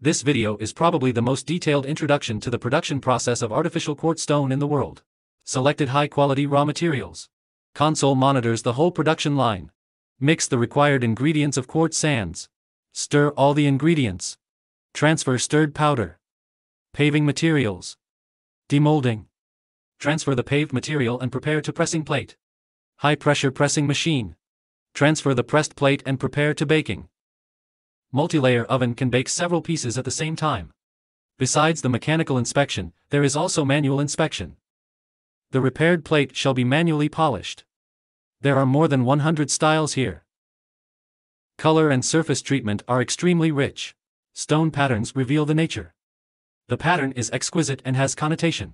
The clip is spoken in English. This video is probably the most detailed introduction to the production process of artificial quartz stone in the world. Selected high-quality raw materials. Console monitors the whole production line. Mix the required ingredients of quartz sands. Stir all the ingredients. Transfer stirred powder. Paving materials. Demolding. Transfer the paved material and prepare to pressing plate. High-pressure pressing machine. Transfer the pressed plate and prepare to baking. Multi-layer oven can bake several pieces at the same time. Besides the mechanical inspection, there is also manual inspection. The repaired plate shall be manually polished. There are more than 100 styles here. Color and surface treatment are extremely rich. Stone patterns reveal the nature. The pattern is exquisite and has connotation.